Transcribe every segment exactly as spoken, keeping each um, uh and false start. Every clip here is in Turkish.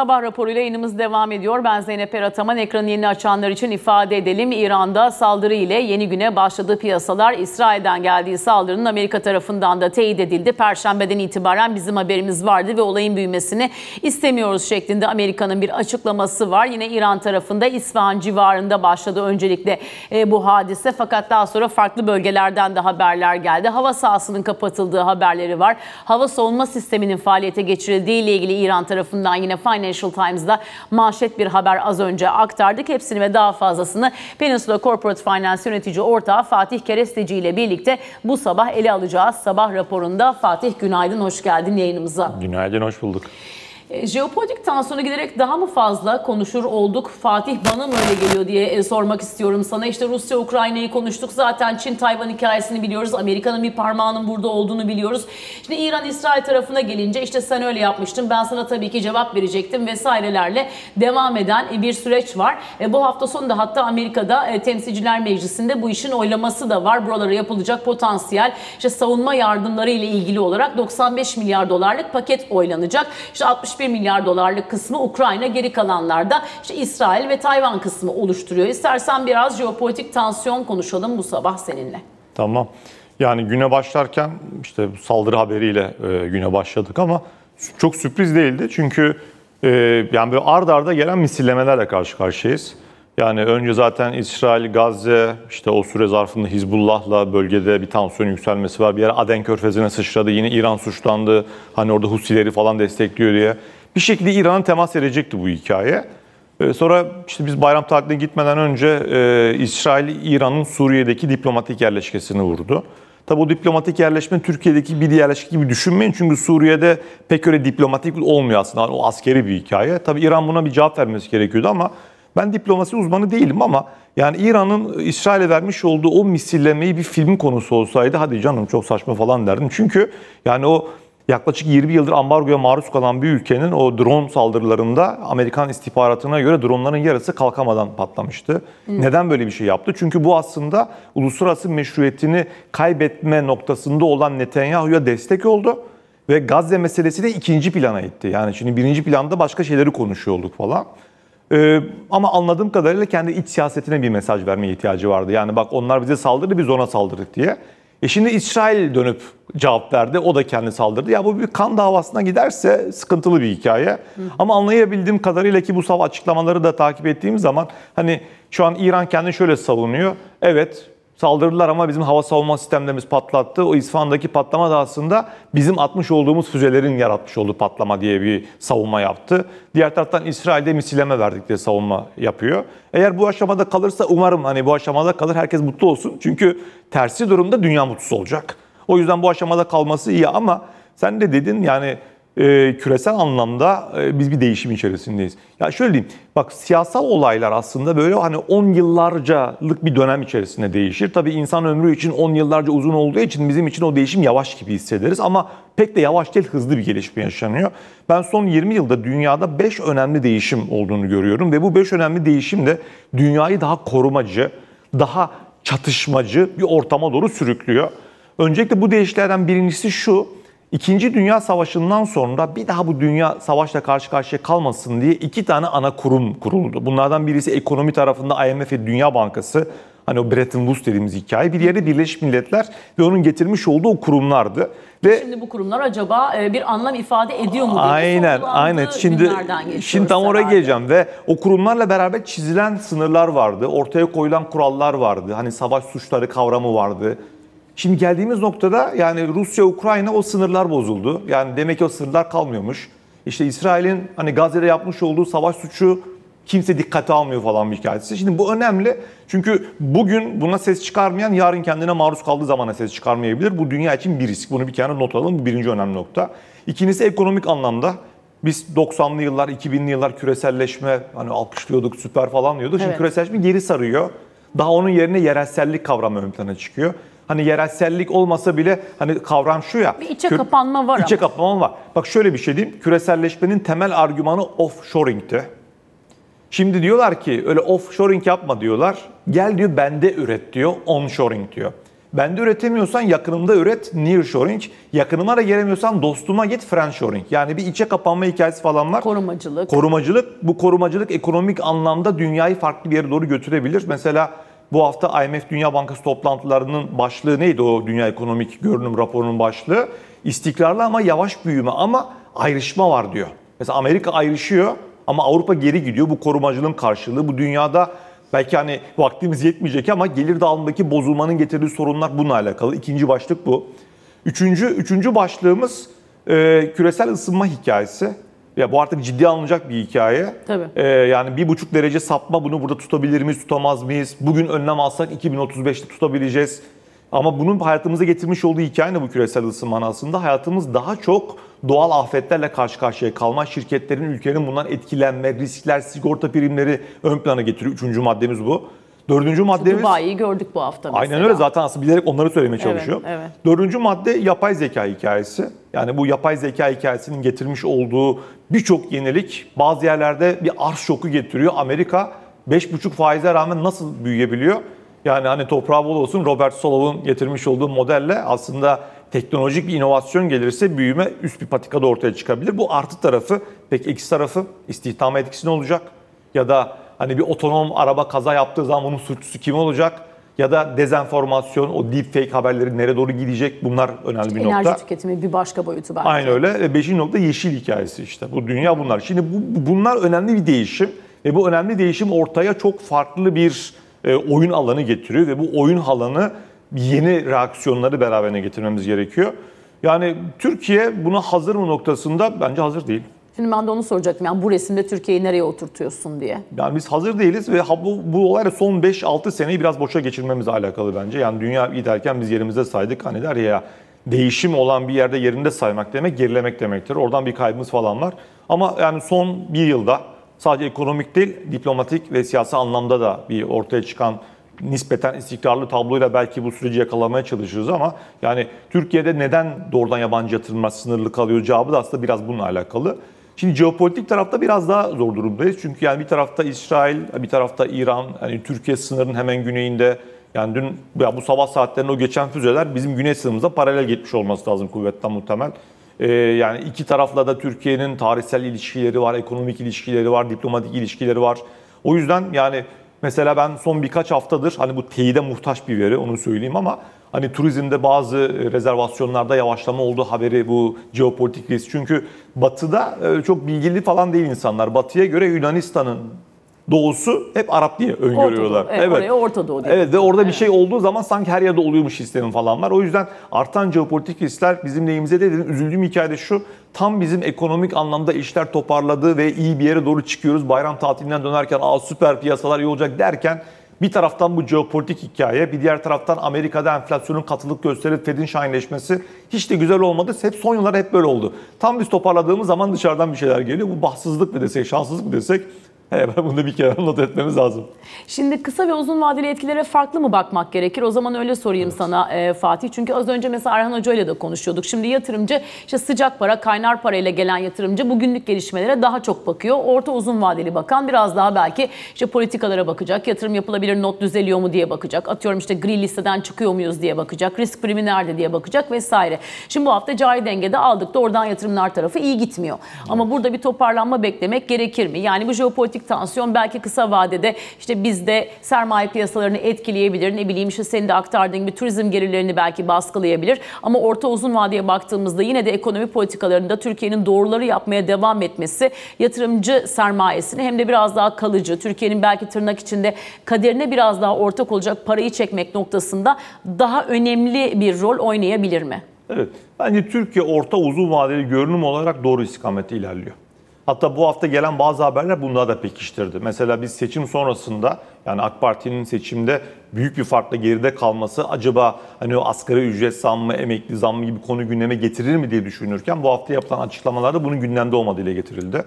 Sabah raporu ile yayınımız devam ediyor. Ben Zeynep Erataman. Ekranı yeni açanlar için ifade edelim. İran'da saldırı ile yeni güne başladığı piyasalar, İsrail'den geldiği saldırının Amerika tarafından da teyit edildi. Perşembeden itibaren bizim haberimiz vardı ve olayın büyümesini istemiyoruz şeklinde Amerika'nın bir açıklaması var. Yine İran tarafında İsfahan civarında başladı öncelikle bu hadise. Fakat daha sonra farklı bölgelerden de haberler geldi. Hava sahasının kapatıldığı haberleri var. Hava savunma sisteminin faaliyete geçirildiği ile ilgili İran tarafından yine Financial Times'da manşet bir haber az önce aktardık. Hepsini ve daha fazlasını Peninsula Corporate Finance yönetici ortağı Fatih Keresteci ile birlikte bu sabah ele alacağız. Sabah raporunda. Fatih, günaydın, hoş geldin yayınımıza. Günaydın, hoş bulduk. Jeopolitik tansiyona giderek daha mı fazla konuşur olduk? Fatih, bana mı öyle geliyor diye sormak istiyorum sana. İşte Rusya, Ukrayna'yı konuştuk. Zaten Çin-Tayvan hikayesini biliyoruz. Amerika'nın bir parmağının burada olduğunu biliyoruz. Şimdi İran-İsrail tarafına gelince işte sen öyle yapmıştın, ben sana tabii ki cevap verecektim vesairelerle devam eden bir süreç var. Bu hafta sonunda hatta Amerika'da Temsilciler Meclisi'nde bu işin oylaması da var. Buralara yapılacak potansiyel işte savunma yardımları ile ilgili olarak doksan beş milyar dolarlık paket oylanacak. İşte altmış bir milyar dolarlık kısmı Ukrayna, geri kalanlarda işte İsrail ve Tayvan kısmı oluşturuyor. İstersen biraz jeopolitik tansiyon konuşalım bu sabah seninle. Tamam. Yani güne başlarken işte saldırı haberiyle güne başladık ama çok sürpriz değildi. Çünkü yani böyle ard arda gelen misillemelerle karşı karşıyayız. Yani önce zaten İsrail, Gazze, işte o süre zarfında Hizbullah'la bölgede bir tansiyon yükselmesi var. Bir ara Aden Körfezi'ne sıçradı. Yine İran suçlandı. Hani orada Husileri falan destekliyor diye. Bir şekilde İran'a temas edecekti bu hikaye. Sonra işte biz bayram tatiline gitmeden önce e, İsrail, İran'ın Suriye'deki diplomatik yerleşkesini vurdu. Tabii o diplomatik yerleşme Türkiye'deki bir yerleşke gibi düşünmeyin. Çünkü Suriye'de pek öyle diplomatik olmuyor aslında. O askeri bir hikaye. Tabii İran buna bir cevap vermesi gerekiyordu ama ben diplomasi uzmanı değilim ama yani İran'ın İsrail'e vermiş olduğu o misillemeyi bir film konusu olsaydı hadi canım çok saçma falan derdim. Çünkü yani o yaklaşık yirmi yıldır ambargoya maruz kalan bir ülkenin o drone saldırılarında Amerikan istihbaratına göre dronların yarısı kalkamadan patlamıştı. Hı. Neden böyle bir şey yaptı? Çünkü bu aslında uluslararası meşruiyetini kaybetme noktasında olan Netanyahu'ya destek oldu. Ve Gazze meselesi de ikinci plana itti. Yani şimdi birinci planda başka şeyleri konuşuyorduk falan. Ee, ama anladığım kadarıyla kendi iç siyasetine bir mesaj vermeye ihtiyacı vardı. Yani bak onlar bize saldırdı, biz ona saldırdık diye. E şimdi İsrail dönüp cevap verdi, o da kendi saldırdı. Ya bu bir kan davasına giderse sıkıntılı bir hikaye. Hı. Ama anlayabildiğim kadarıyla ki bu savaş açıklamaları da takip ettiğim zaman hani şu an İran kendini şöyle savunuyor. Evet saldırdılar ama bizim hava savunma sistemlerimiz patlattı. O İsfahan'daki patlama da aslında bizim atmış olduğumuz füzelerin yaratmış olduğu patlama diye bir savunma yaptı. Diğer taraftan İsrail'de misilleme verdik diye savunma yapıyor. Eğer bu aşamada kalırsa umarım hani bu aşamada kalır herkes mutlu olsun. Çünkü tersi durumda dünya mutsuz olacak. O yüzden bu aşamada kalması iyi ama sen de dedin yani e, küresel anlamda e, biz bir değişim içerisindeyiz. Ya şöyle diyeyim bak siyasal olaylar aslında böyle hani on yıllarcalık bir dönem içerisinde değişir. Tabii insan ömrü için on yıllarca uzun olduğu için bizim için o değişim yavaş gibi hissederiz ama pek de yavaş değil, hızlı bir gelişme yaşanıyor. Ben son yirmi yılda dünyada beş önemli değişim olduğunu görüyorum ve bu beş önemli değişim de dünyayı daha korumacı, daha çatışmacı bir ortama doğru sürüklüyor. Öncelikle bu değişiklerden birincisi şu, İkinci Dünya Savaşı'ndan sonra bir daha bu dünya savaşla karşı karşıya kalmasın diye iki tane ana kurum kuruldu. Bunlardan birisi ekonomi tarafında I M F ve Dünya Bankası, hani o Bretton Woods dediğimiz hikaye, bir yerde Birleşmiş Milletler ve onun getirmiş olduğu o kurumlardı. Ve şimdi bu kurumlar acaba bir anlam ifade ediyor mu? Aynen, aynen. Şimdi, şimdi tam oraya herhalde geleceğim ve o kurumlarla beraber çizilen sınırlar vardı, ortaya koyulan kurallar vardı, hani savaş suçları kavramı vardı. Şimdi geldiğimiz noktada yani Rusya, Ukrayna o sınırlar bozuldu. Yani demek ki o sınırlar kalmıyormuş. İşte İsrail'in hani Gazze'de yapmış olduğu savaş suçu kimse dikkate almıyor falan bir hikayesi. Şimdi bu önemli çünkü bugün buna ses çıkarmayan yarın kendine maruz kaldığı zamana ses çıkarmayabilir. Bu dünya için bir risk. Bunu bir kenara not alalım. Bu birinci önemli nokta. İkincisi ekonomik anlamda. Biz doksanlı yıllar, iki binli yıllar küreselleşme hani alkışlıyorduk süper falan diyorduk. Şimdi evet, küreselleşme geri sarıyor. Daha onun yerine yerelsellik kavramı ön plana çıkıyor. Hani yerelsellik olmasa bile hani kavram şu ya. Bir içe kapanma var. İçe kapanma var. Bak şöyle bir şey diyeyim. Küreselleşmenin temel argümanı offshoring'ti. Şimdi diyorlar ki öyle offshoring yapma diyorlar. Gel diyor bende üret diyor. Onshoring diyor. Bende üretemiyorsan yakınımda üret, nearshoring. Yakınıma da gelemiyorsan dostuma git, friendshoring. Yani bir içe kapanma hikayesi falan var. Korumacılık. Korumacılık. Bu korumacılık ekonomik anlamda dünyayı farklı bir yere doğru götürebilir. Mesela bu hafta I M F Dünya Bankası toplantılarının başlığı neydi, o Dünya Ekonomik Görünüm raporunun başlığı? İstikrarlı ama yavaş büyüme, ama ayrışma var diyor. Mesela Amerika ayrışıyor ama Avrupa geri gidiyor. Bu korumacılığın karşılığı. Bu dünyada belki hani vaktimiz yetmeyecek ama gelir dağılımındaki bozulmanın getirdiği sorunlar bununla alakalı. İkinci başlık bu. Üçüncü, üçüncü başlığımız e, küresel ısınma hikayesi. Ya bu artık ciddi alınacak bir hikaye. Tabii. Ee, yani bir buçuk derece sapma, bunu burada tutabilir miyiz, tutamaz mıyız? Bugün önlem alsak iki bin otuz beşte tutabileceğiz. Ama bunun hayatımıza getirmiş olduğu hikaye ne bu küresel ısınmanın aslında? Hayatımız daha çok doğal afetlerle karşı karşıya kalma, şirketlerin, ülkenin bundan etkilenme, riskler, sigorta primleri ön plana getiriyor. Üçüncü maddemiz bu. Dördüncü maddemiz... Dubai'yi gördük bu hafta mesela. Aynen öyle, zaten aslında bilerek onları söylemeye çalışıyorum. Evet, evet. Dördüncü madde yapay zeka hikayesi. Yani bu yapay zeka hikayesinin getirmiş olduğu birçok yenilik bazı yerlerde bir arz şoku getiriyor. Amerika beş buçuk faize rağmen nasıl büyüyebiliyor? Yani hani toprağı bol olsun, Robert Solow'un getirmiş olduğu modelle aslında teknolojik bir inovasyon gelirse büyüme üst bir patikada ortaya çıkabilir. Bu artı tarafı. Peki eksi tarafı, istihdam etkisi ne olacak? Ya da hani bir otonom araba kaza yaptığı zaman bunun suçlusu kim olacak? Ya da dezenformasyon, o deepfake haberleri nereye doğru gidecek? Bunlar önemli işte bir enerji nokta. Enerji tüketimi bir başka boyutu belki. Aynen öyle. Beşinci nokta yeşil hikayesi işte. Bu dünya bunlar. Şimdi bu, bunlar önemli bir değişim. Ve bu önemli değişim ortaya çok farklı bir e, oyun alanı getiriyor. Ve bu oyun alanı yeni reaksiyonları beraberine getirmemiz gerekiyor. Yani Türkiye buna hazır mı noktasında bence hazır değil. Şimdi ben de onu soracaktım. Yani bu resimde Türkiye'yi nereye oturtuyorsun diye. Yani biz hazır değiliz ve bu, bu olay son beş altı seneyi biraz boşa geçirmemizle alakalı bence. Yani dünya giderken biz yerimizde saydık. Hani der ya, değişim olan bir yerde yerinde saymak demek, gerilemek demektir. Oradan bir kaybımız falan var. Ama yani son bir yılda sadece ekonomik değil, diplomatik ve siyasi anlamda da bir ortaya çıkan nispeten istikrarlı tabloyla belki bu süreci yakalamaya çalışırız ama yani Türkiye'de neden doğrudan yabancı yatırımlar sınırlı kalıyor cevabı da aslında biraz bununla alakalı. Şimdi jeopolitik tarafta biraz daha zor durumdayız. Çünkü yani bir tarafta İsrail, bir tarafta İran, yani Türkiye sınırının hemen güneyinde. Yani dün ya bu sabah saatlerinde o geçen füzeler bizim güney sınırımıza paralel gitmiş olması lazım kuvvetten muhtemel. Ee, yani iki tarafla da Türkiye'nin tarihsel ilişkileri var, ekonomik ilişkileri var, diplomatik ilişkileri var. O yüzden yani mesela ben son birkaç haftadır hani bu teyide muhtaç bir veri, onu söyleyeyim ama hani turizmde bazı rezervasyonlarda yavaşlama olduğu haberi, bu jeopolitik risk. Çünkü batıda çok bilgili falan değil insanlar. Batıya göre Yunanistan'ın doğusu hep Arap diye öngörüyorlar. Orta Doğu, evet, evet. Orta Doğu diye. Evet, ve orada evet. Bir şey olduğu zaman sanki her yerde oluyormuş hislerim falan var. O yüzden artan jeopolitik riskler bizim lehimize de. Üzüldüğüm hikayede şu, tam bizim ekonomik anlamda işler toparladığı ve iyi bir yere doğru çıkıyoruz. Bayram tatilinden dönerken aa süper piyasalar iyi olacak derken bir taraftan bu jeopolitik hikaye, bir diğer taraftan Amerika'da enflasyonun katılık gösterip Fed'in şahinleşmesi hiç de güzel olmadı. Hep son yıllarda hep böyle oldu. Tam biz toparladığımız zaman dışarıdan bir şeyler geliyor. Bu bahtsızlık mı desek, şanssızlık mı desek? He, bunu da bir kere not etmemiz lazım. Şimdi kısa ve uzun vadeli etkilere farklı mı bakmak gerekir? O zaman öyle sorayım evet. sana e, Fatih. Çünkü az önce mesela Erhan Hoca ile de konuşuyorduk. Şimdi yatırımcı işte sıcak para, kaynar parayla gelen yatırımcı bugünlük gelişmelere daha çok bakıyor. Orta uzun vadeli bakan biraz daha belki işte politikalara bakacak. Yatırım yapılabilir, not düzeliyor mu diye bakacak. Atıyorum işte gri listeden çıkıyor muyuz diye bakacak. Risk primi nerede diye bakacak vesaire. Şimdi bu hafta cari dengede aldık da oradan yatırımlar tarafı iyi gitmiyor. Evet. Ama burada bir toparlanma beklemek gerekir mi? Yani bu jeopolitik tansiyon belki kısa vadede işte bizde sermaye piyasalarını etkileyebilir. Ne bileyim işte senin de aktardığın gibi turizm gelirlerini belki baskılayabilir. Ama orta uzun vadeye baktığımızda yine de ekonomi politikalarında Türkiye'nin doğruları yapmaya devam etmesi yatırımcı sermayesini hem de biraz daha kalıcı, Türkiye'nin belki tırnak içinde kaderine biraz daha ortak olacak parayı çekmek noktasında daha önemli bir rol oynayabilir mi? Evet. Bence Türkiye orta uzun vadeli görünüm olarak doğru istikamette ilerliyor. Hatta bu hafta gelen bazı haberler bunları da pekiştirdi. Mesela biz seçim sonrasında yani AK Parti'nin seçimde büyük bir farkla geride kalması acaba hani o asgari ücret zammı, emekli zammı gibi konu gündeme getirir mi diye düşünürken bu hafta yapılan açıklamalarda bunun gündemde olmadığı ile getirildi.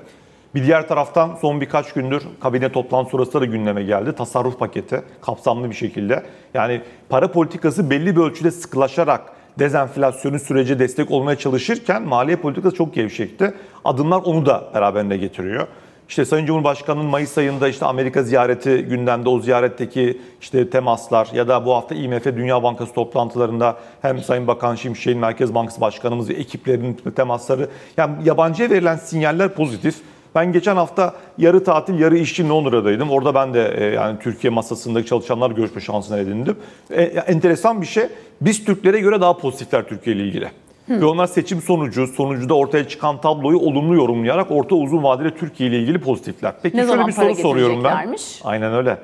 Bir diğer taraftan son birkaç gündür kabine toplantı sonrası da gündeme geldi. Tasarruf paketi kapsamlı bir şekilde. Yani para politikası belli bir ölçüde sıkılaşarak dezenflasyonu sürece destek olmaya çalışırken maliye politikası çok gevşekti. Adımlar onu da beraberinde getiriyor. İşte Sayın Cumhurbaşkanı'nın Mayıs ayında işte Amerika ziyareti gündemde, o ziyaretteki işte temaslar ya da bu hafta I M F Dünya Bankası toplantılarında hem Sayın Bakan Şimşek'in, Merkez Bankası Başkanımız ve ekiplerinin temasları, yani yabancıya verilen sinyaller pozitif. Ben geçen hafta yarı tatil, yarı işçi Londra'daydım. Orada ben de yani Türkiye masasındaki çalışanlarla görüşme şansına edindim. E, enteresan bir şey, biz Türklere göre daha pozitifler Türkiye ile ilgili. Hı. Ve onlar seçim sonucu, sonucuda ortaya çıkan tabloyu olumlu yorumlayarak orta uzun vadeli Türkiye ile ilgili pozitifler. Peki ne şöyle bir soru soruyorum ben. Aynen öyle.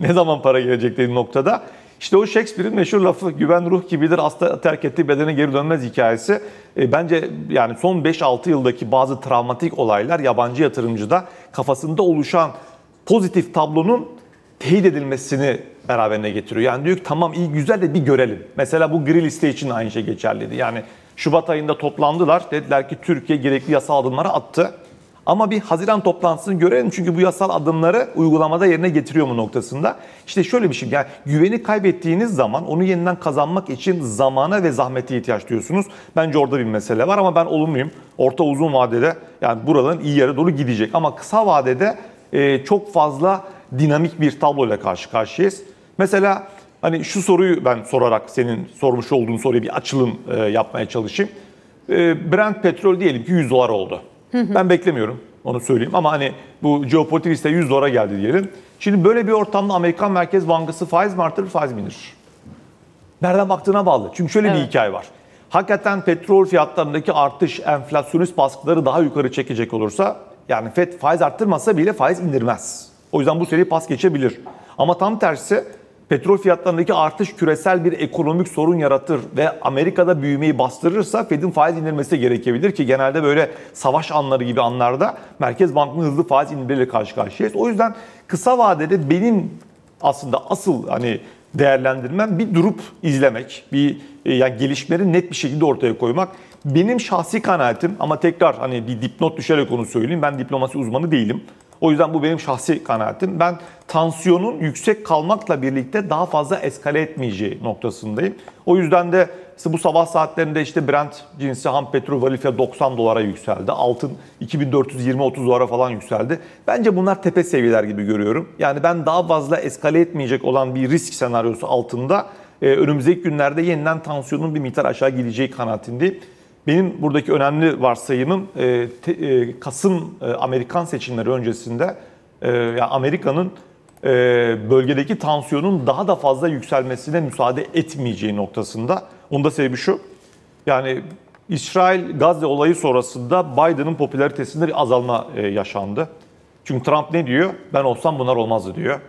Ne zaman para gelecek dediğim noktada. İşte o Shakespeare'in meşhur lafı, güven ruh gibidir, hasta terk ettiği bedene geri dönmez hikayesi. E, bence yani son beş altı yıldaki bazı travmatik olaylar yabancı yatırımcıda kafasında oluşan pozitif tablonun teyit edilmesini beraberine getiriyor. Yani diyor ki tamam iyi güzel de bir görelim. Mesela bu gri liste için aynı şey geçerliydi. Yani Şubat ayında toplandılar, dediler ki Türkiye gerekli yasal adımları attı. Ama bir Haziran toplantısını görelim çünkü bu yasal adımları uygulamada yerine getiriyor mu noktasında. İşte şöyle bir şey, yani güveni kaybettiğiniz zaman onu yeniden kazanmak için zamana ve zahmete ihtiyaç duyuyorsunuz. Bence orada bir mesele var ama ben olumluyum. Orta uzun vadede yani buraların iyi yere doğru gidecek ama kısa vadede e, çok fazla dinamik bir tabloyla karşı karşıyayız. Mesela hani şu soruyu ben sorarak senin sormuş olduğun soruya bir açılım e, yapmaya çalışayım. E, Brent petrol diyelim ki yüz dolar oldu. Ben beklemiyorum, onu söyleyeyim ama hani bu jeopolitik riskte yüz dolara geldi diyelim. Şimdi böyle bir ortamda Amerikan Merkez Bankası faiz mi artırır, faiz mi indirir? Nereden baktığına bağlı. Çünkü şöyle evet. bir hikaye var. Hakikaten petrol fiyatlarındaki artış, enflasyonist baskıları daha yukarı çekecek olursa, yani Fed faiz arttırmasa bile faiz indirmez. O yüzden bu seri pas geçebilir. Ama tam tersi, petrol fiyatlarındaki artış küresel bir ekonomik sorun yaratır ve Amerika'da büyümeyi bastırırsa Fed'in faiz indirmesi gerekebilir ki genelde böyle savaş anları gibi anlarda Merkez Bankası'nın hızlı faiz indirimiyle karşı karşıyayız. O yüzden kısa vadede benim aslında asıl hani değerlendirmem bir durup izlemek, bir yani gelişmeleri net bir şekilde ortaya koymak. Benim şahsi kanaatim ama tekrar hani bir dipnot düşerek onu söyleyeyim, ben diplomasi uzmanı değilim. O yüzden bu benim şahsi kanaatim. Ben tansiyonun yüksek kalmakla birlikte daha fazla eskale etmeyeceği noktasındayım. O yüzden de işte bu sabah saatlerinde işte Brent cinsi ham petrol varili doksan dolara yükseldi. Altın iki bin dört yüz yirmi otuz dolara falan yükseldi. Bence bunlar tepe seviyeler gibi görüyorum. Yani ben daha fazla eskale etmeyecek olan bir risk senaryosu altında e, önümüzdeki günlerde yeniden tansiyonun bir miktar aşağı gideceği kanaatindeyim. Benim buradaki önemli varsayımım e, te, e, Kasım e, Amerikan seçimleri öncesinde e, yani Amerika'nın e, bölgedeki tansiyonun daha da fazla yükselmesine müsaade etmeyeceği noktasında. Onun da sebebi şu, yani İsrail-Gazze olayı sonrasında Biden'ın popülaritesinde bir azalma e, yaşandı. Çünkü Trump ne diyor? Ben olsam bunlar olmazdı diyor.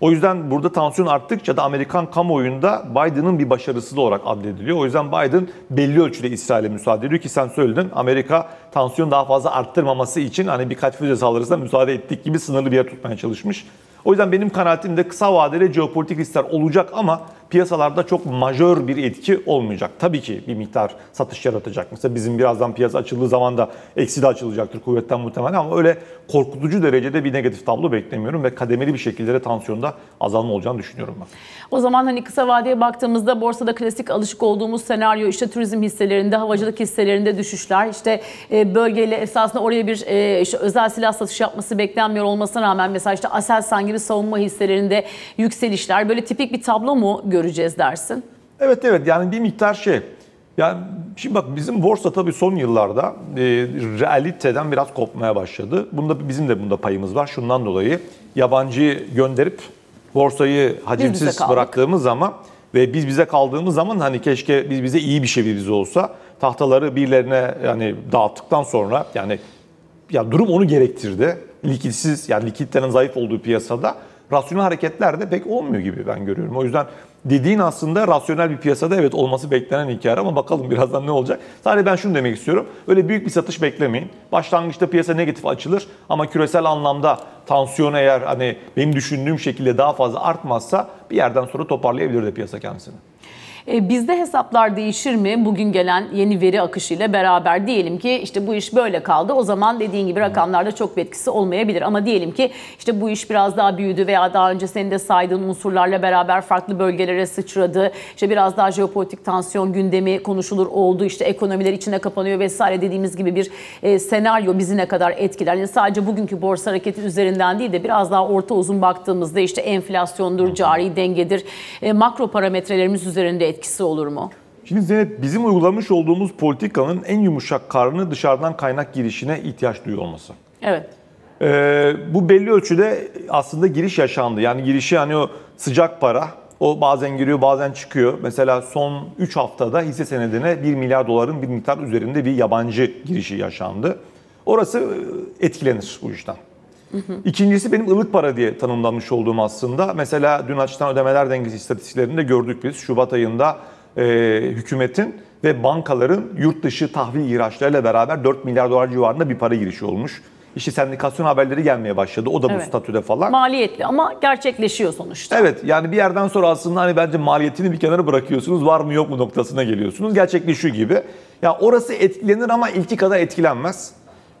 O yüzden burada tansiyon arttıkça da Amerikan kamuoyunda Biden'ın bir başarısız olarak adlediliyor. O yüzden Biden belli ölçüde İsrail'e müsaade ediyor ki sen söyledin. Amerika tansiyon daha fazla arttırmaması için hani birkaç füze saldırısına müsaade ettik gibi sınırlı bir yer tutmaya çalışmış. O yüzden benim kanaatim de kısa vadeli jeopolitik riskler olacak ama piyasalarda çok majör bir etki olmayacak. Tabii ki bir miktar satış yaratacak. Mesela bizim birazdan piyasa açıldığı zaman da eksi de açılacaktır kuvvetten muhtemelen ama öyle korkutucu derecede bir negatif tablo beklemiyorum ve kademeli bir şekilde de tansiyonda azalma olacağını düşünüyorum ben. O zaman hani kısa vadeye baktığımızda borsada klasik alışık olduğumuz senaryo işte turizm hisselerinde, havacılık hisselerinde düşüşler, işte bölgeyle esasında oraya bir işte özel silah satışı yapması beklenmiyor olmasına rağmen mesela işte Aselsan gibi savunma hisselerinde yükselişler, böyle tipik bir tablo mu göreceğiz dersin? Evet evet yani bir miktar şey. Yani şimdi bak bizim borsa tabii son yıllarda e, realiteden biraz kopmaya başladı. Bunda bizim de bunda payımız var. Şundan dolayı yabancıyı gönderip borsayı hacimsiz bıraktığımız zaman ve biz bize kaldığımız zaman hani keşke biz bize iyi bir şey bir bize olsa tahtaları birilerine yani dağıttıktan sonra yani ya durum onu gerektirdi. Likitsiz yani likiditenin zayıf olduğu piyasada rasyonel hareketler de pek olmuyor gibi ben görüyorum. O yüzden dediğin aslında rasyonel bir piyasada evet olması beklenen hikaye ama bakalım birazdan ne olacak. Sadece ben şunu demek istiyorum. Öyle büyük bir satış beklemeyin. Başlangıçta piyasa negatif açılır ama küresel anlamda tansiyon eğer hani benim düşündüğüm şekilde daha fazla artmazsa bir yerden sonra toparlayabilir de piyasa kendisini. E, bizde hesaplar değişir mi bugün gelen yeni veri akışıyla beraber? Diyelim ki işte bu iş böyle kaldı. O zaman dediğin gibi rakamlarda çok bir etkisi olmayabilir. Ama diyelim ki işte bu iş biraz daha büyüdü veya daha önce senin de saydığın unsurlarla beraber farklı bölgelere sıçradı. İşte biraz daha jeopolitik tansiyon gündemi konuşulur oldu. İşte ekonomiler içine kapanıyor vesaire dediğimiz gibi bir e, senaryo bizi ne kadar etkiler? Yani sadece bugünkü borsa hareketi üzerinden değil de biraz daha orta uzun baktığımızda işte enflasyondur, cari dengedir, e, makro parametrelerimiz üzerinde etkisi olur mu? Şimdi Zeynep, bizim uygulamış olduğumuz politikanın en yumuşak karnı dışarıdan kaynak girişine ihtiyaç duyuyor olması. Evet. Ee, bu belli ölçüde aslında giriş yaşandı. Yani girişi hani o sıcak para, o bazen giriyor bazen çıkıyor. Mesela son üç haftada hisse senedine bir milyar doların bir miktar üzerinde bir yabancı girişi yaşandı. Orası etkilenir bu işten. Hı hı. İkincisi benim ılık para diye tanımlanmış olduğum aslında. Mesela dün açıklanan ödemeler dengesi istatistiklerinde gördük biz. Şubat ayında e, hükümetin ve bankaların yurt dışı tahvil ihraçlarıyla beraber dört milyar dolar civarında bir para girişi olmuş. İşte sendikasyon haberleri gelmeye başladı. O da bu evet. statüde falan. Maliyetli ama gerçekleşiyor sonuçta. Evet, yani bir yerden sonra aslında hani bence maliyetini bir kenara bırakıyorsunuz. Var mı yok mu noktasına geliyorsunuz. Gerçekleşiyor gibi. Ya yani orası etkilenir ama ilki kadar etkilenmez.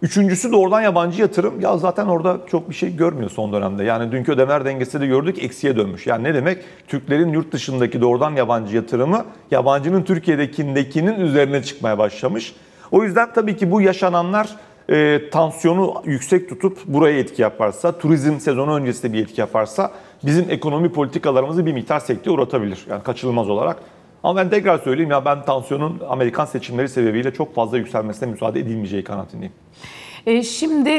Üçüncüsü de oradan yabancı yatırım. Ya zaten orada çok bir şey görmüyor son dönemde. Yani dünkü ödemeler dengesi de gördük, eksiye dönmüş. Yani ne demek? Türklerin yurt dışındaki doğrudan yabancı yatırımı yabancının Türkiye'dekindekinin üzerine çıkmaya başlamış. O yüzden tabii ki bu yaşananlar e, tansiyonu yüksek tutup buraya etki yaparsa, turizm sezonu öncesinde bir etki yaparsa bizim ekonomi politikalarımızı bir miktar sekteye uğratabilir. Yani kaçınılmaz olarak. Ama ben tekrar söyleyeyim ya, ben tansiyonun Amerikan seçimleri sebebiyle çok fazla yükselmesine müsaade edilmeyeceği kanaatindeyim. Şimdi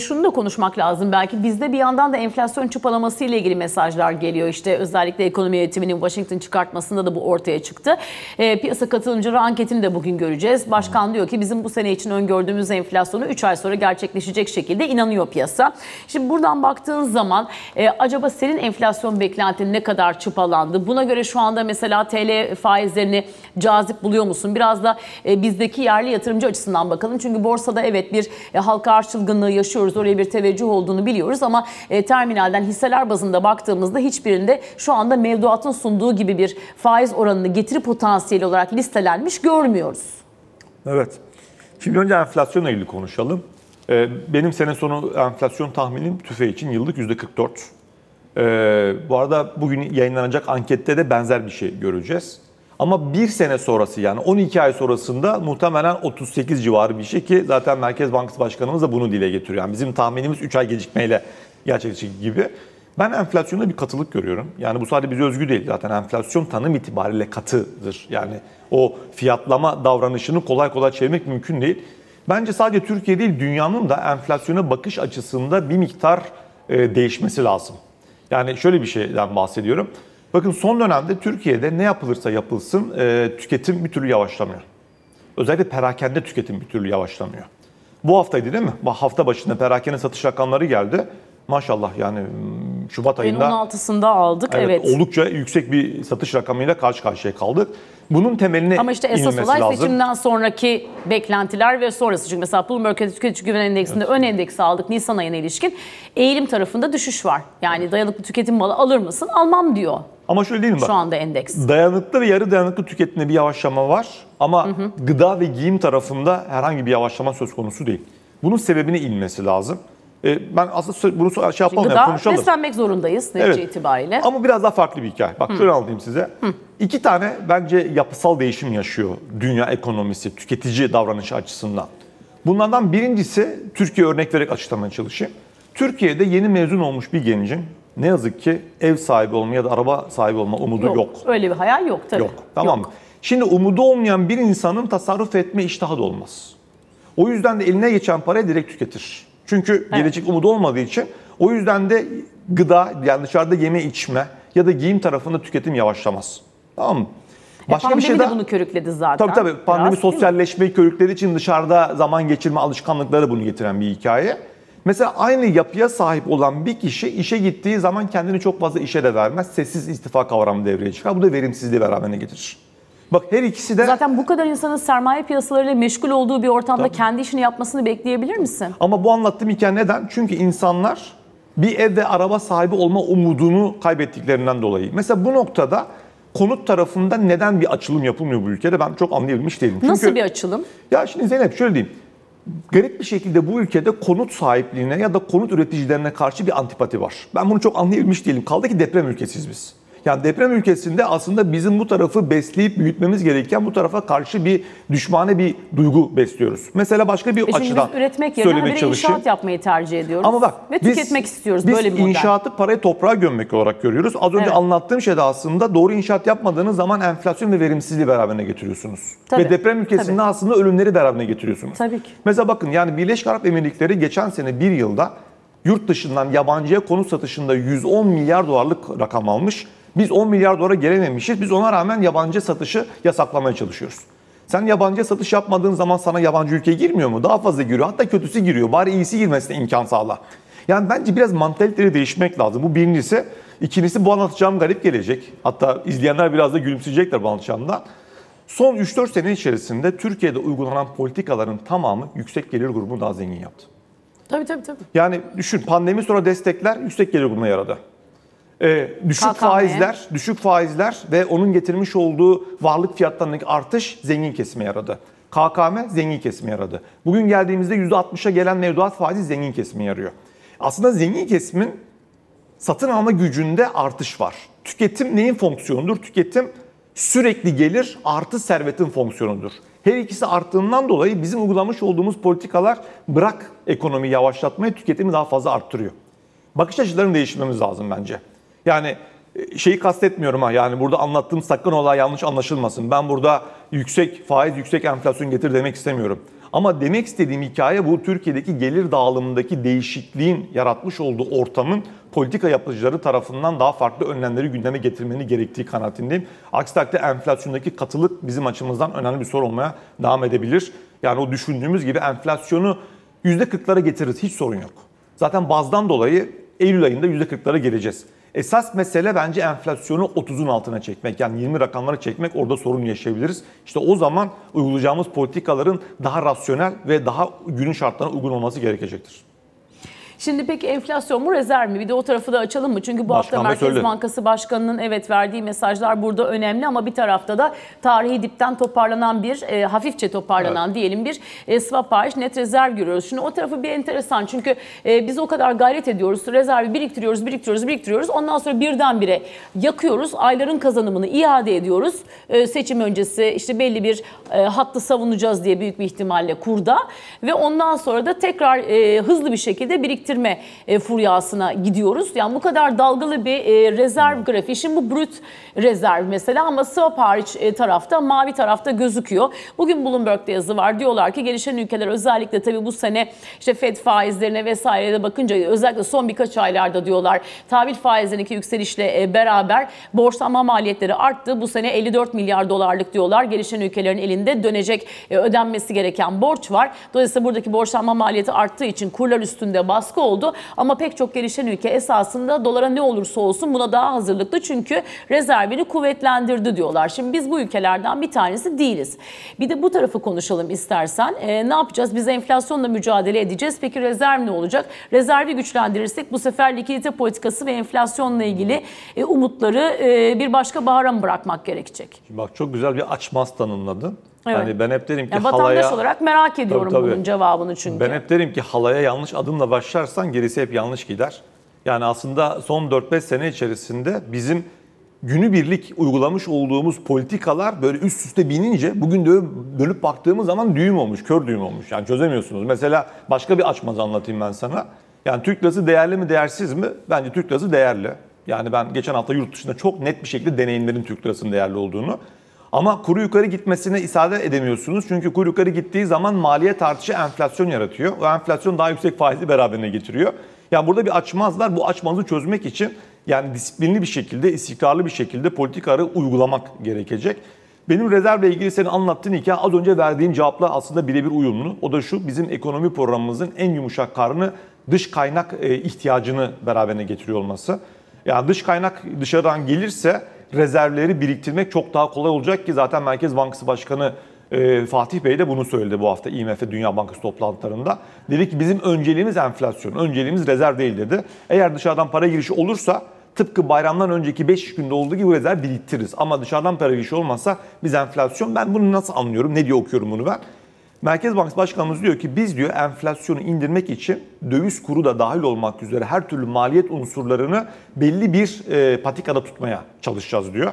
şunu da konuşmak lazım belki. Bizde bir yandan da enflasyon çıpalaması ile ilgili mesajlar geliyor. İşte özellikle ekonomi yönetiminin Washington çıkartmasında da bu ortaya çıktı. Piyasa katılımcıları anketini de bugün göreceğiz. Başkan diyor ki bizim bu sene için öngördüğümüz enflasyonu üç ay sonra gerçekleşecek şekilde inanıyor piyasa. Şimdi buradan baktığın zaman acaba senin enflasyon beklentin ne kadar çıpalandı? Buna göre şu anda mesela T L faizlerini cazip buluyor musun? Biraz da bizdeki yerli yatırımcı açısından bakalım. Çünkü borsada evet bir halka arz çılgınlığı yaşıyoruz. Oraya bir teveccüh olduğunu biliyoruz ama e, terminalden hisseler bazında baktığımızda hiçbirinde şu anda mevduatın sunduğu gibi bir faiz oranını getiri potansiyeli olarak listelenmiş görmüyoruz. Evet. Şimdi önce enflasyonla ilgili konuşalım. Ee, benim sene sonu enflasyon tahminim tüfe için yıllık yüzde kırk dört. Ee, bu arada bugün yayınlanacak ankette de benzer bir şey göreceğiz. Ama bir sene sonrası, yani on iki ay sonrasında muhtemelen otuz sekiz civarı bir şey ki zaten Merkez Bankası Başkanımız da bunu dile getiriyor. Yani bizim tahminimiz üç ay gecikmeyle gerçekleşecek gibi. Ben enflasyonda bir katılık görüyorum. Yani bu sadece bize özgü değil. Zaten enflasyon tanım itibariyle katıdır. Yani o fiyatlama davranışını kolay kolay çevirmek mümkün değil. Bence sadece Türkiye değil, dünyanın da enflasyona bakış açısında bir miktar değişmesi lazım. Yani şöyle bir şeyden bahsediyorum. Bakın son dönemde Türkiye'de ne yapılırsa yapılsın e, tüketim bir türlü yavaşlamıyor. Özellikle perakende tüketim bir türlü yavaşlamıyor. Bu haftaydı değil mi? Hafta başında perakende satış rakamları geldi. Maşallah, yani Şubat ayında on altısında aldık. Evet, evet. Oldukça yüksek bir satış rakamıyla karşı karşıya kaldık. Bunun temeline ama işte esas olay lazım. Seçimden sonraki beklentiler ve sonrası. Çünkü mesela Bloomberg Tüketici Güven Endeksinde evet. ön endeksi aldık Nisan ayına ilişkin. Eğilim tarafında düşüş var. Yani dayanıklı tüketim malı alır mısın? Almam diyor. Ama şöyle değil mi? Şu bak, anda endeks. Dayanıklı ve yarı dayanıklı tüketimde bir yavaşlama var. Ama hı hı. gıda ve giyim tarafında herhangi bir yavaşlama söz konusu değil. Bunun sebebine inmesi lazım. Ben aslında bunu şey yapmam, gıda, yani konuşalım. Gıda beslenmek zorundayız netice evet. itibariyle. Ama biraz daha farklı bir hikaye. Bak Hı. şöyle anlatayım size. Hı. İki tane bence yapısal değişim yaşıyor dünya ekonomisi, tüketici davranışı açısından. Bunlardan birincisi, Türkiye örnek vererek açıklamaya çalışayım. Türkiye'de yeni mezun olmuş bir gencin ne yazık ki ev sahibi olma ya da araba sahibi olma umudu yok. yok. Öyle bir hayal yok tabii. Yok, tamam mı? Şimdi umudu olmayan bir insanın tasarruf etme iştahı da olmaz. O yüzden de eline geçen parayı direkt tüketir. Çünkü evet. gelecek umudu olmadığı için, o yüzden de gıda, yani dışarıda yeme içme ya da giyim tarafında tüketim yavaşlamaz. Tamam mı? Başka e, bir şey de daha... bunu körükledi zaten. Tabii tabii. Biraz, pandemi sosyalleşmeyi körüklediği için dışarıda zaman geçirme alışkanlıkları bunu getiren bir hikaye. Mesela aynı yapıya sahip olan bir kişi işe gittiği zaman kendini çok fazla işe de vermez. Sessiz istifa kavramı devreye çıkar. Bu da verimsizliği beraberine getirir. Bak her ikisi de... Zaten bu kadar insanın sermaye piyasalarıyla meşgul olduğu bir ortamda tabii. kendi işini yapmasını bekleyebilir misin? Ama bu anlattığım hikaye neden? Çünkü insanlar bir ev ve araba sahibi olma umudunu kaybettiklerinden dolayı. Mesela bu noktada konut tarafında neden bir açılım yapılmıyor bu ülkede ben çok anlayabilmiş değilim. Çünkü, nasıl bir açılım? Ya şimdi Zeynep şöyle diyeyim. Garip bir şekilde bu ülkede konut sahipliğine ya da konut üreticilerine karşı bir antipati var. Ben bunu çok anlayabilmiş değilim. Kaldı ki deprem ülkesiyiz biz. Yani deprem ülkesinde aslında bizim bu tarafı besleyip büyütmemiz gereken bu tarafa karşı bir düşmane bir duygu besliyoruz. Mesela başka bir e açıdan biz üretmek yerine bir inşaat yapmayı tercih ediyoruz. Ama bak, ve biz, tüketmek istiyoruz böyle bir model. Biz inşaatı parayı toprağa gömmek olarak görüyoruz. Az önce evet. anlattığım şey de aslında doğru inşaat yapmadığınız zaman enflasyon ve verimsizliği beraberine getiriyorsunuz. Tabii, ve deprem ülkesinde tabii. aslında ölümleri beraberine getiriyorsunuz. Tabii ki. Mesela bakın yani Birleşik Arap Emirlikleri geçen sene bir yılda yurt dışından yabancıya konut satışında yüz on milyar dolarlık rakam almış. Biz on milyar dolara gelememişiz. Biz ona rağmen yabancı satışı yasaklamaya çalışıyoruz. Sen yabancı satış yapmadığın zaman sana yabancı ülke girmiyor mu? Daha fazla giriyor. Hatta kötüsü giriyor. Bari iyisi girmesine imkan sağla. Yani bence biraz mantaliteleri değişmek lazım. Bu birincisi. İkincisi bu anlatacağım garip gelecek. Hatta izleyenler biraz da gülümseyecekler bu anlatacağımdan. Son üç dört sene içerisinde Türkiye'de uygulanan politikaların tamamı yüksek gelir grubunu daha zengin yaptı. Tabii tabii tabii. Yani düşün pandemi sonra destekler yüksek gelir grubuna yaradı. E, düşük Kalkan faizler, mi? düşük faizler ve onun getirmiş olduğu varlık fiyatlarındaki artış zengin kesime yaradı. K K M zengin kesime yaradı. Bugün geldiğimizde yüzde altmışa gelen mevduat faizi zengin kesime yarıyor. Aslında zengin kesimin satın alma gücünde artış var. Tüketim neyin fonksiyonudur? Tüketim sürekli gelir artı servetin fonksiyonudur. Her ikisi arttığından dolayı bizim uygulamış olduğumuz politikalar bırak ekonomiyi yavaşlatmayı, tüketimi daha fazla arttırıyor. Bakış açılarını değiştirmemiz lazım bence. Yani şeyi kastetmiyorum ha yani burada anlattığım sakın olay yanlış anlaşılmasın. Ben burada yüksek faiz, yüksek enflasyon getir demek istemiyorum. Ama demek istediğim hikaye bu Türkiye'deki gelir dağılımındaki değişikliğin yaratmış olduğu ortamın politika yapıcıları tarafından daha farklı önlemleri gündeme getirmeni gerektiği kanaatindeyim. Aksi takdirde enflasyondaki katılık bizim açımızdan önemli bir soru olmaya devam edebilir. Yani o düşündüğümüz gibi enflasyonu yüzde kırklara getiririz hiç sorun yok. Zaten bazdan dolayı Eylül ayında yüzde kırklara geleceğiz. Esas mesele bence enflasyonu otuzun altına çekmek. Yani yirmi rakamlara çekmek orada sorun yaşayabiliriz. İşte o zaman uygulayacağımız politikaların daha rasyonel ve daha günün şartlarına uygun olması gerekecektir. Şimdi peki enflasyon mu rezerv mi? Bir de o tarafı da açalım mı? Çünkü bu Başkan hafta Merkez söyledi. Bankası Başkanı'nın evet verdiği mesajlar burada önemli ama bir tarafta da tarihi dipten toparlanan bir, e, hafifçe toparlanan evet. diyelim bir e, swap hariç net rezerv görüyoruz. Şimdi o tarafı bir enteresan çünkü e, biz o kadar gayret ediyoruz, rezervi biriktiriyoruz, biriktiriyoruz, biriktiriyoruz. Ondan sonra birdenbire yakıyoruz, ayların kazanımını iade ediyoruz. E, seçim öncesi işte belli bir e, hattı savunacağız diye büyük bir ihtimalle kurda ve ondan sonra da tekrar e, hızlı bir şekilde biriktiriyoruz. Furyasına gidiyoruz. Yani bu kadar dalgalı bir rezerv grafiği. Şimdi bu brüt rezerv mesela ama swap hariç tarafta, mavi tarafta gözüküyor. Bugün Bloomberg'de yazı var. Diyorlar ki gelişen ülkeler özellikle tabii bu sene işte Fed faizlerine vesaire de bakınca özellikle son birkaç aylarda diyorlar tahvil faizlerindeki yükselişle beraber borçlanma maliyetleri arttı. Bu sene elli dört milyar dolarlık diyorlar. Gelişen ülkelerin elinde dönecek ödenmesi gereken borç var. Dolayısıyla buradaki borçlanma maliyeti arttığı için kurlar üstünde baskı oldu ama pek çok gelişen ülke esasında dolara ne olursa olsun buna daha hazırlıklı çünkü rezervini kuvvetlendirdi diyorlar. Şimdi biz bu ülkelerden bir tanesi değiliz. Bir de bu tarafı konuşalım istersen. E, ne yapacağız? Biz enflasyonla mücadele edeceğiz. Peki rezerv ne olacak? Rezervi güçlendirirsek bu sefer likidite politikası ve enflasyonla ilgili e, umutları e, bir başka bahara mı bırakmak gerekecek? Şimdi bak çok güzel bir açmaz tanımladın. Evet. Yani ben hep derim ki yani vatandaş halaya... olarak merak ediyorum tabii, tabii. bunun cevabını çünkü. Ben hep derim ki halaya yanlış adımla başlarsan gerisi hep yanlış gider. Yani aslında son dört beş sene içerisinde bizim günübirlik uygulamış olduğumuz politikalar böyle üst üste binince bugün dönüp, dönüp baktığımız zaman düğüm olmuş, kör düğüm olmuş. Yani çözemiyorsunuz. Mesela başka bir açmaz anlatayım ben sana. Yani Türk lirası değerli mi değersiz mi? Bence Türk lirası değerli. Yani ben geçen hafta yurt dışında çok net bir şekilde deneyimlerin Türk lirasının değerli olduğunu. Ama kuru yukarı gitmesine isabet edemiyorsunuz. Çünkü kuru yukarı gittiği zaman maliyet artışı enflasyon yaratıyor. O enflasyon daha yüksek faizi beraberine getiriyor. Yani burada bir açmaz var. Bu açmazı çözmek için yani disiplinli bir şekilde, istikrarlı bir şekilde politikaları uygulamak gerekecek. Benim rezervle ilgili senin anlattığın hikaye az önce verdiğim cevapla aslında birebir uyumlu. O da şu, bizim ekonomi programımızın en yumuşak karnı dış kaynak ihtiyacını beraberine getiriyor olması. Yani dış kaynak dışarıdan gelirse... rezervleri biriktirmek çok daha kolay olacak ki zaten Merkez Bankası Başkanı e, Fatih Bey de bunu söyledi bu hafta I M F'de Dünya Bankası toplantılarında. Dedi ki bizim önceliğimiz enflasyon, önceliğimiz rezerv değil dedi. Eğer dışarıdan para girişi olursa tıpkı bayramdan önceki beş günde olduğu gibi bu rezervi biriktiririz. Ama dışarıdan para girişi olmazsa biz enflasyon, ben bunu nasıl anlıyorum, ne diye okuyorum bunu ben? Merkez Bankası Başkanımız diyor ki biz diyor enflasyonu indirmek için döviz kuru da dahil olmak üzere her türlü maliyet unsurlarını belli bir e, patikada tutmaya çalışacağız diyor.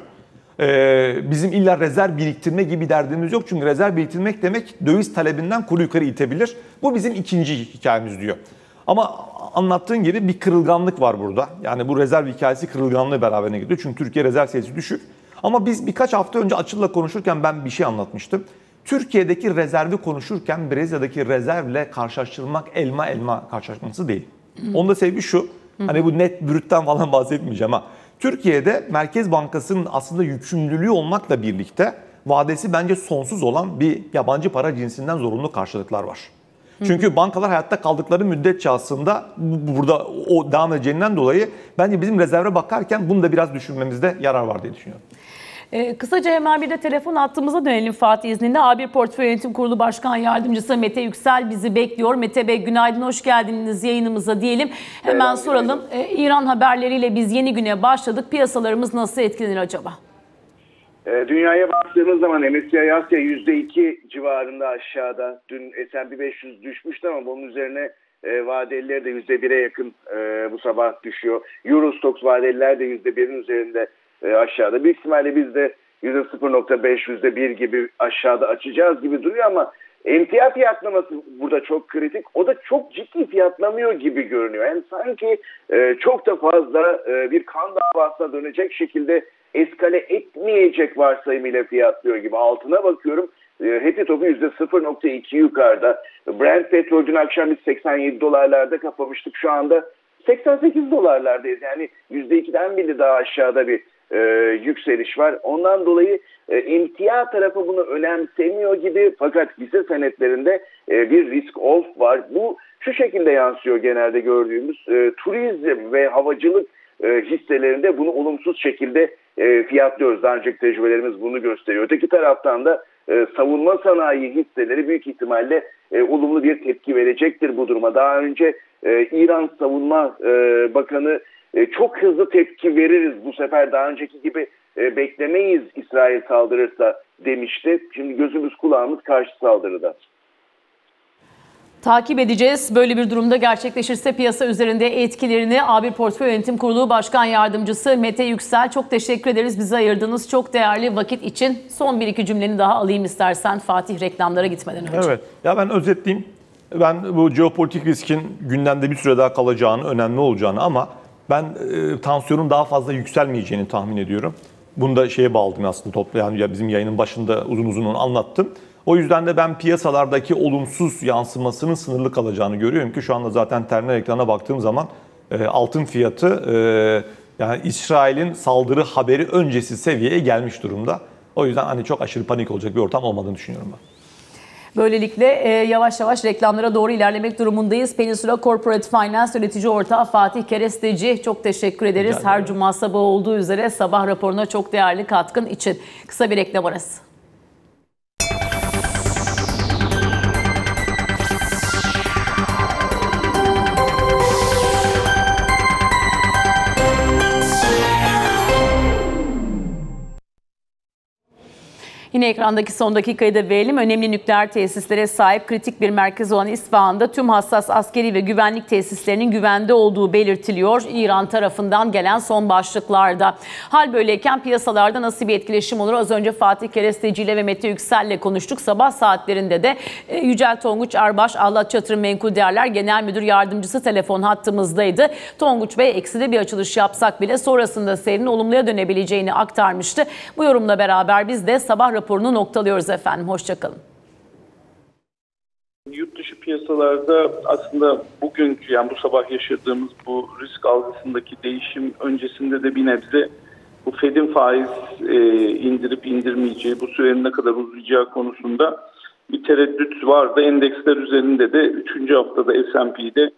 E, bizim illa rezerv biriktirme gibi derdimiz yok. Çünkü rezerv biriktirmek demek döviz talebinden kuru yukarı itebilir. Bu bizim ikinci hikayemiz diyor. Ama anlattığın gibi bir kırılganlık var burada. Yani bu rezerv hikayesi kırılganlığı beraberine gidiyor. Çünkü Türkiye rezerv sayısı düşük. Ama biz birkaç hafta önce Açıl'la konuşurken ben bir şey anlatmıştım. Türkiye'deki rezervi konuşurken Brezilya'daki rezervle karşılaştırmak elma elma karşılaştırması değil. Onun da sebebi şu, hani bu net brütten falan bahsetmeyeceğim ha. Türkiye'de Merkez Bankası'nın aslında yükümlülüğü olmakla birlikte vadesi bence sonsuz olan bir yabancı para cinsinden zorunlu karşılıklar var. Çünkü bankalar hayatta kaldıkları müddetçe aslında burada o devam edeceğinden dolayı bence bizim rezerve bakarken bunu da biraz düşünmemizde yarar var diye düşünüyorum. Ee, kısaca hemen bir de telefon hattımıza dönelim Fatih izninle. A bir Portföy Yönetim Kurulu Başkan Yardımcısı Mete Yüksel bizi bekliyor. Mete Bey günaydın, hoş geldiniz yayınımıza diyelim. Hemen Merhaba, soralım. Ee, İran haberleriyle biz yeni güne başladık. Piyasalarımız nasıl etkilenir acaba? Ee, dünyaya baktığımız zaman M S C I Asya yüzde iki civarında aşağıda. Dün S and P beş yüz düşmüştü ama bunun üzerine e, vadeliler de yüzde bire yakın e, bu sabah düşüyor. Eurostoxx vadeliler de yüzde birin üzerinde E, aşağıda. Büyük ihtimalle biz de yüzde sıfır nokta beş, yüzde bir gibi aşağıda açacağız gibi duruyor ama emtia fiyatlaması burada çok kritik. O da çok ciddi fiyatlamıyor gibi görünüyor. Yani sanki e, çok da fazla e, bir kan davasına dönecek şekilde eskale etmeyecek varsayımıyla fiyatlıyor gibi. Altına bakıyorum. E, H T topu yüzde sıfır nokta iki yukarıda. Brent petrol dün akşam biz seksen yedi dolarlarda kapamıştık. Şu anda seksen sekiz dolarlardayız. Yani yüzde ikiden bile daha aşağıda bir Ee, yükseliş var. Ondan dolayı e, emtia tarafı bunu önemsemiyor gibi, fakat hisse senetlerinde e, bir risk off var. Bu şu şekilde yansıyor genelde gördüğümüz e, turizm ve havacılık e, hisselerinde bunu olumsuz şekilde e, fiyatlıyoruz. Daha önceki tecrübelerimiz bunu gösteriyor. Öteki taraftan da e, savunma sanayi hisseleri büyük ihtimalle e, olumlu bir tepki verecektir bu duruma. Daha önce e, İran Savunma e, Bakanı çok hızlı tepki veririz bu sefer, daha önceki gibi beklemeyiz İsrail saldırırsa demişti. Şimdi gözümüz kulağımız karşı saldırıda. Takip edeceğiz. Böyle bir durumda gerçekleşirse piyasa üzerinde etkilerini A bir Portföy Yönetim Kurulu Başkan Yardımcısı Mete Yüksel, çok teşekkür ederiz bize ayırdığınız çok değerli vakit için. Son bir iki cümleni daha alayım istersen Fatih, reklamlara gitmeden önce. Evet. Ya ben özetleyeyim. Ben bu jeopolitik riskin gündemde bir süre daha kalacağını, önemli olacağını ama ben e, tansiyonun daha fazla yükselmeyeceğini tahmin ediyorum. Bunu da şeye bağladım aslında toplu. Yani ya bizim yayının başında uzun uzun onu anlattım. O yüzden de ben piyasalardaki olumsuz yansımasının sınırlı kalacağını görüyorum ki şu anda zaten terminal ekrana baktığım zaman e, altın fiyatı e, yani İsrail'in saldırı haberi öncesi seviyeye gelmiş durumda. O yüzden hani çok aşırı panik olacak bir ortam olmadığını düşünüyorum ben. Böylelikle e, yavaş yavaş reklamlara doğru ilerlemek durumundayız. Peninsula Corporate Finance yönetici ortağı Fatih Keresteci, çok teşekkür ederiz. Rica Her cuma sabahı olduğu üzere sabah raporuna çok değerli katkın için. Kısa bir reklam arası. Yine ekrandaki son dakikayı da verelim. Önemli nükleer tesislere sahip kritik bir merkez olan İsfahan'da tüm hassas askeri ve güvenlik tesislerinin güvende olduğu belirtiliyor İran tarafından gelen son başlıklarda. Hal böyleyken piyasalarda nasıl bir etkileşim olur? Az önce Fatih Keresteci ile ve Mete Yüksel ile konuştuk. Sabah saatlerinde de Yücel Tonguç Arbaş, Allah Çatır Menkul Değerler Genel Müdür Yardımcısı telefon hattımızdaydı. Tonguç Bey ekside bir açılış yapsak bile sonrasında seyrin olumluya dönebileceğini aktarmıştı. Bu yorumla beraber biz de sabah raporlarında raporunu noktalıyoruz efendim. Hoşçakalın. Yurt dışı piyasalarda aslında bugünkü, yani bu sabah yaşadığımız bu risk algısındaki değişim öncesinde de bir nebze bu Fed'in faiz e, indirip indirmeyeceği, bu sürenin ne kadar uzayacağı konusunda bir tereddüt vardı. Endeksler üzerinde de üçüncü haftada S and P'de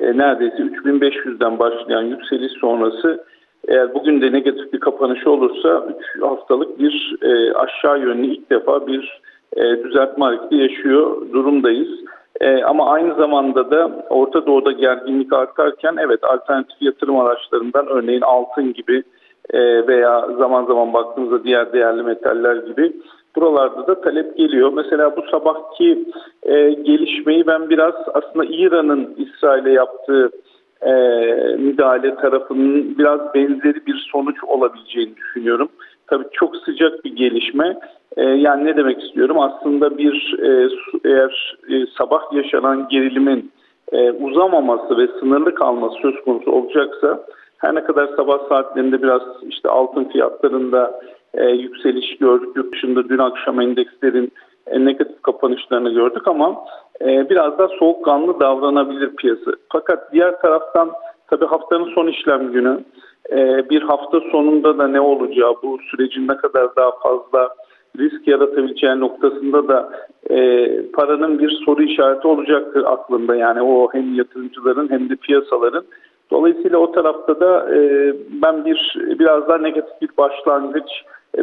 e, neredeyse üç bin beş yüzden başlayan yükseliş sonrası, eğer bugün de negatif bir kapanışı olursa üç haftalık bir e, aşağı yönlü ilk defa bir e, düzeltme hareketi yaşıyor durumdayız. E, ama aynı zamanda da Orta Doğu'da gerginlik artarken evet alternatif yatırım araçlarından örneğin altın gibi e, veya zaman zaman baktığımızda diğer değerli metaller gibi buralarda da talep geliyor. Mesela bu sabahki e, gelişmeyi ben biraz aslında İran'ın İsrail'e yaptığı e, müdahale tarafının biraz benzeri bir sonuç olabileceğini düşünüyorum. Tabii çok sıcak bir gelişme. E, yani ne demek istiyorum? Aslında bir e, eğer e, sabah yaşanan gerilimin e, uzamaması ve sınırlı kalması söz konusu olacaksa her ne kadar sabah saatlerinde biraz işte altın fiyatlarında E, yükseliş gördük. Yurt dışında dün akşam endekslerin e, negatif kapanışlarını gördük ama e, biraz daha soğukkanlı davranabilir piyasa. Fakat diğer taraftan tabii haftanın son işlem günü e, bir hafta sonunda da ne olacağı, bu sürecin ne kadar daha fazla risk yaratabileceği noktasında da e, paranın bir soru işareti olacaktır aklında. Yani o hem yatırımcıların hem de piyasaların. Dolayısıyla o tarafta da e, ben bir biraz daha negatif bir başlangıç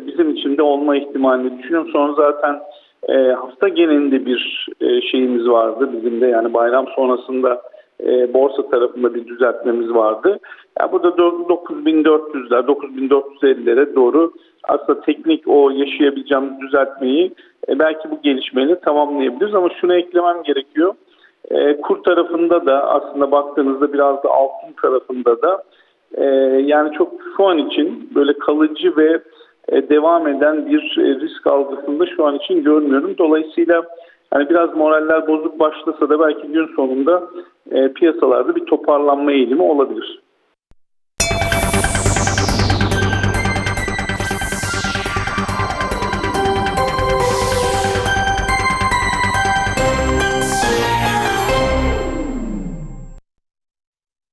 bizim için de olma ihtimalini düşünüyorum. Sonra zaten e, hafta genelinde bir e, şeyimiz vardı bizim de, yani bayram sonrasında e, borsa tarafında bir düzeltmemiz vardı. Yani burada dokuz bin dört yüzler, dokuz bin dört yüz ellilere doğru aslında teknik o yaşayabileceğimiz düzeltmeyi e, belki bu gelişmeyle tamamlayabiliriz. Ama şunu eklemem gerekiyor. E, kur tarafında da aslında baktığınızda biraz da altın tarafında da e, yani çok şu an için böyle kalıcı ve devam eden bir risk algısında şu an için görmüyorum. Dolayısıyla hani biraz moraller bozuk başlasa da belki gün sonunda piyasalarda bir toparlanma eğilimi olabilir.